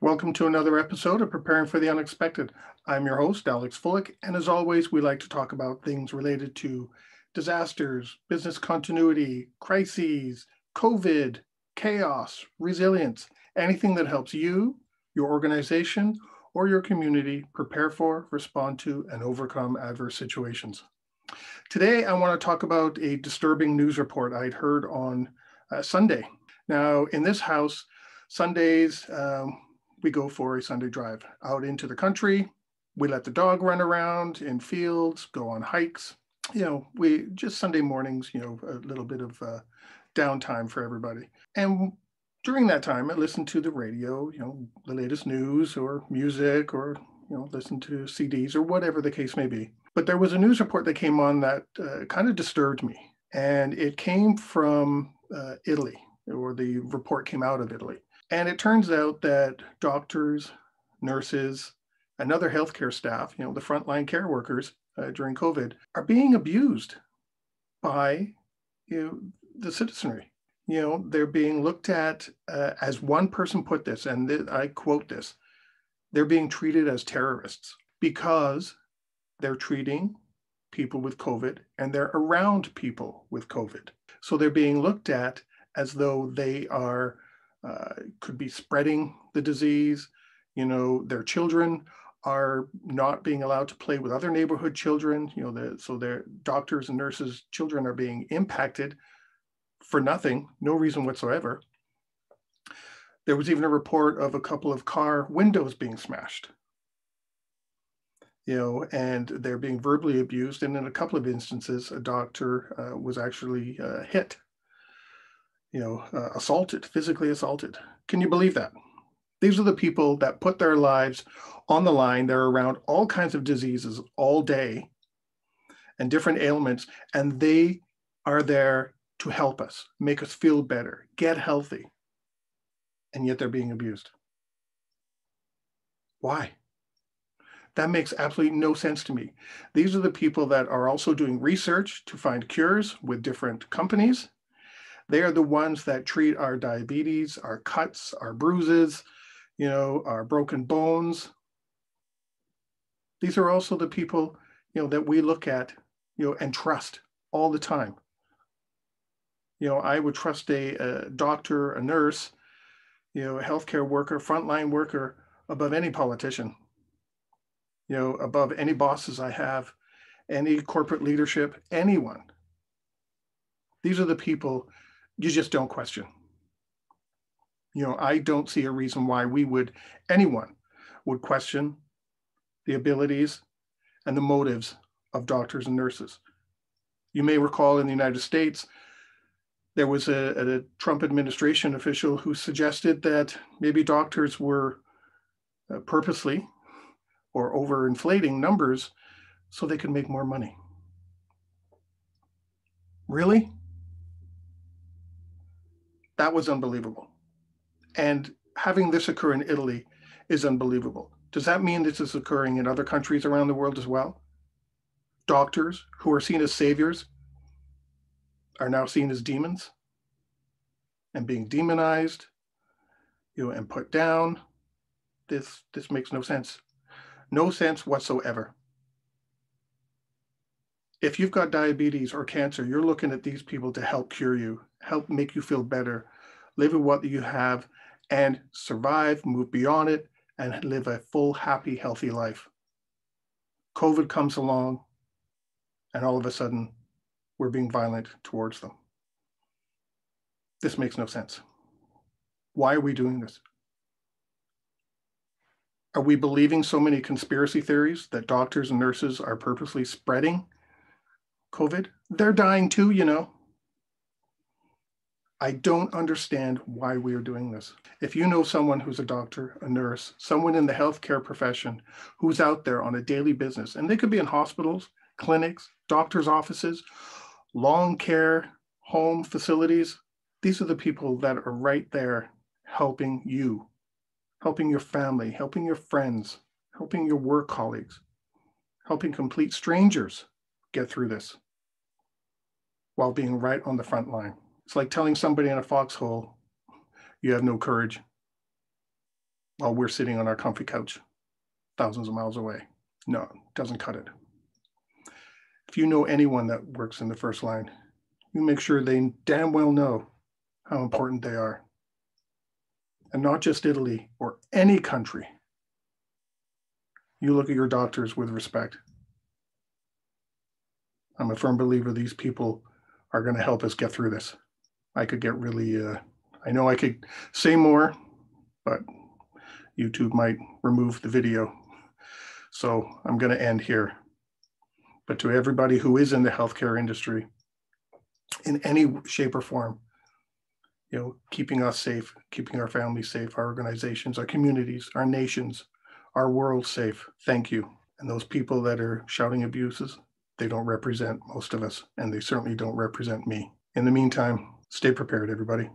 Welcome to another episode of Preparing for the Unexpected. I'm your host, Alex Fullick, and as always, we like to talk about things related to disasters, business continuity, crises, COVID, chaos, resilience, anything that helps you, your organization, or your community prepare for, respond to, and overcome adverse situations. Today, I want to talk about a disturbing news report I'd heard on Sunday. Now, in this house, Sundays, we go for a Sunday drive out into the country. We let the dog run around in fields, go on hikes. You know, we just Sunday mornings, you know, a little bit of downtime for everybody. And during that time, I listen to the radio, you know, the latest news or music or, you know, listen to CDs or whatever the case may be. But there was a news report that came on that kind of disturbed me. And it came from Italy, or the report came out of Italy. And it turns out that doctors, nurses, and other healthcare staff, you know, the frontline care workers during COVID are being abused by, you know, the citizenry. You know, they're being looked at as one person put this, and I quote this, they're being treated as terrorists because they're treating people with COVID and they're around people with COVID. So they're being looked at as though they are could be spreading the disease. You know, their children are not being allowed to play with other neighborhood children. You know, so their doctors and nurses' children are being impacted for nothing, no reason whatsoever. There was even a report of a couple of car windows being smashed. You know, and they're being verbally abused. And in a couple of instances, a doctor was actually hit. You know, assaulted, physically assaulted. Can you believe that? These are the people that put their lives on the line. They're around all kinds of diseases all day and different ailments, and they are there to help us, make us feel better, get healthy, and yet they're being abused. Why? That makes absolutely no sense to me. These are the people that are also doing research to find cures with different companies. They are the ones that treat our diabetes, our cuts, our bruises, you know, our broken bones. These are also the people, you know, that we look at, you know, and trust all the time. You know, I would trust a doctor, a nurse, you know, a healthcare worker, frontline worker above any politician, you know, above any bosses I have, any corporate leadership, anyone. These are the people you just don't question. You know, I don't see a reason why anyone would question the abilities and the motives of doctors and nurses. You may recall in the United States, there was a Trump administration official who suggested that maybe doctors were purposely or overinflating numbers so they could make more money. Really? That was unbelievable. And having this occur in Italy is unbelievable. Does that mean this is occurring in other countries around the world as well? Doctors who are seen as saviors are now seen as demons and being demonized, you know, and put down. This makes no sense. No sense whatsoever. If you've got diabetes or cancer, you're looking at these people to help cure you, help make you feel better, live with what you have, and survive, move beyond it, and live a full, happy, healthy life. COVID comes along, and all of a sudden, we're being violent towards them. This makes no sense. Why are we doing this? Are we believing so many conspiracy theories that doctors and nurses are purposely spreading COVID? They're dying too, you know. I don't understand why we are doing this. If you know someone who's a doctor, a nurse, someone in the healthcare profession who's out there on a daily business, and they could be in hospitals, clinics, doctors' offices, long care, home facilities. These are the people that are right there helping you, helping your family, helping your friends, helping your work colleagues, helping complete strangers get through this, while being right on the front line. It's like telling somebody in a foxhole, you have no courage. while we're sitting on our comfy couch thousands of miles away. No, it doesn't cut it. If you know anyone that works in the first line, you make sure they damn well know how important they are. And not just Italy or any country. You look at your doctors with respect. I'm a firm believer these people are going to help us get through this. I could get really, I know I could say more, but YouTube might remove the video. So I'm going to end here. But to everybody who is in the healthcare industry, in any shape or form, you know, keeping us safe, keeping our families safe, our organizations, our communities, our nations, our world safe, thank you. And those people that are shouting abuses, they don't represent most of us, and they certainly don't represent me. In the meantime, stay prepared, everybody.